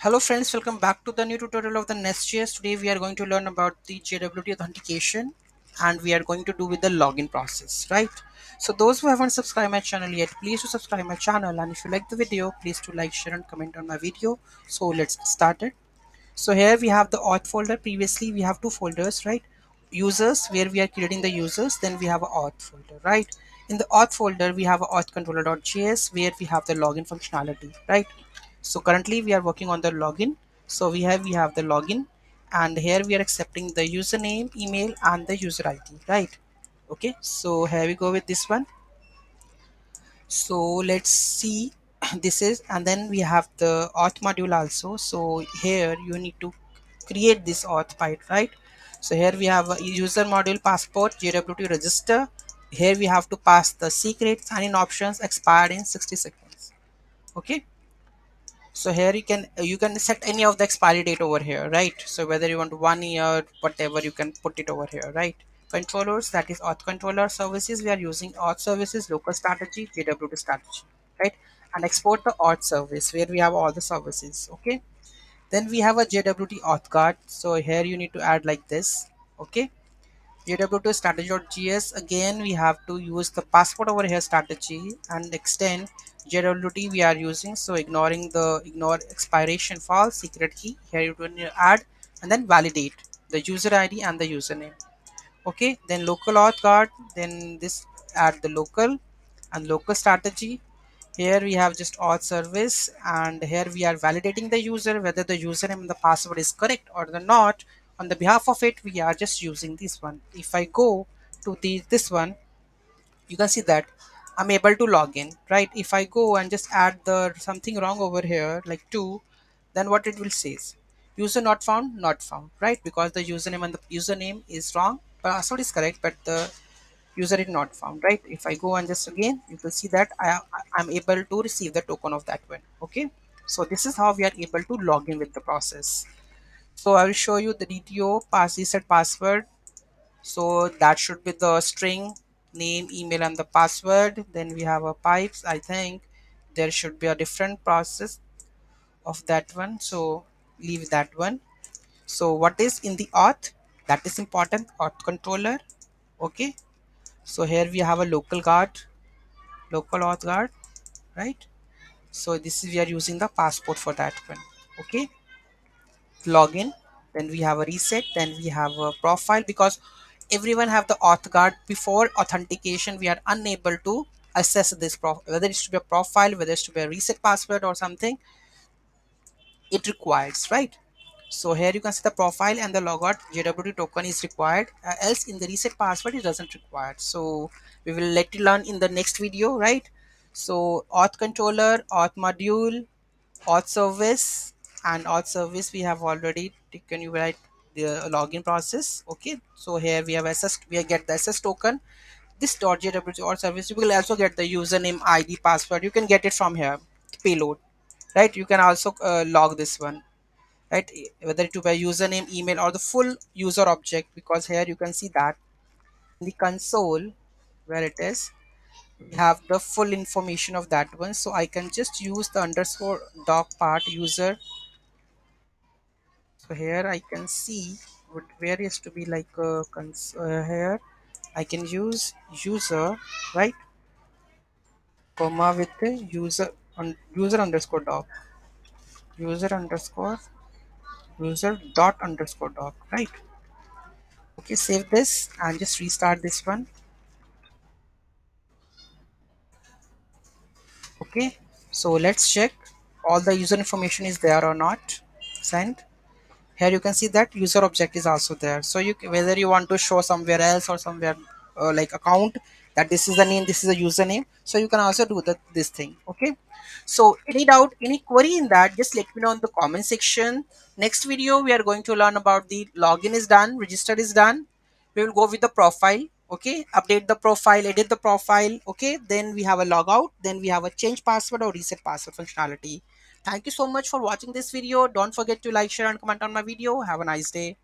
Hello friends, welcome back to the new tutorial of the NestJS. Today we are going to learn about the JWT authentication and we are going to do with the login process, right? So those who haven't subscribed my channel yet, please do subscribe my channel, and if you like the video, please do like, share and comment on my video. So let's get started. So here we have the auth folder. Previously we have two folders, right? Users, where we are creating the users, then we have an auth folder, right? In the auth folder we have authcontroller.js where we have the login functionality, right? So currently we are working on the login. So we have the login, and here we are accepting the username, email and the user ID, right? Okay, so here we go with this one. So let's see, this is, and then we have the auth module also. So here you need to create this auth pipe, right? So here we have a user module, passport, JWT register. Here we have to pass the secret, sign-in options, expired in 60 seconds. Okay, so here you can set any of the expiry date over here, right? So whether you want 1 year, whatever, you can put it over here, right? Controllers, that is auth controller. Services, we are using auth services, local strategy, JWT strategy, right? And export the auth service where we have all the services. Okay, then we have a JWT auth guard. So here you need to add like this. Okay, JWT strategy.js, again we have to use the passport over here, strategy, and extend JWT we are using, so ignoring the expiration, false, secret key. Here you need to add and then validate the user ID and the username. Okay, then local auth guard, then this add the local and local strategy. Here we have just auth service, and here we are validating the user whether the username and the password is correct or not. On the behalf of it, we are just using this one. If I go to this one, you can see that I'm able to log in, right? If I go and just add the something wrong over here, like 2, then what it will say is user not found, right? Because the username is wrong, password is correct, but the user is not found, right? If I go and just again, you will see that I'm able to receive the token of that one. Okay, so this is how we are able to log in with the process. So I will show you the DTO reset password. So that should be the string, name, email and the password. Then we have a pipes. I think there should be a different process of that one, so leave that one. So what is in the auth, that is important, auth controller. Okay, so here we have a local guard, local auth guard, right? So this is, we are using the passport for that one. Okay, login, then we have a reset, then we have a profile, because everyone have the auth guard. Before authentication we are unable to access this whether it should be a profile, whether it should be a reset password or something it requires, right? So here you can see the profile and the logout JWT token is required, else in the reset password it doesn't require. So we will let you learn in the next video, right? So auth controller, auth module, auth service, and auth service we have already taken, you write the login process. Okay, so here we have access, we get the access token, this .jwt auth service. You will also get the username, ID, password. You can get it from here, payload, right? You can also log this one, right? Whether it will be username, email or the full user object, because here you can see that in the console where it is, we have the full information of that one. So I can just use the underscore doc part user. So here I can see where is to be like a here I can use user, right, comma with the user on user underscore doc, user underscore user dot underscore doc, right? Okay, save this and just restart this one. Okay, so let's check all the user information is there or not. Send. Here you can see that user object is also there. So you, whether you want to show somewhere else or somewhere like account, that this is the name, this is the username. So you can also do this thing. Okay. So any doubt, any query in that, just let me know in the comment section. Next video, we are going to learn about the login is done, register is done. We will go with the profile. Okay. Update the profile, edit the profile. Okay. Then we have a logout. Then we have a change password or reset password functionality. Thank you so much for watching this video. Don't forget to like, share and comment on my video. Have a nice day.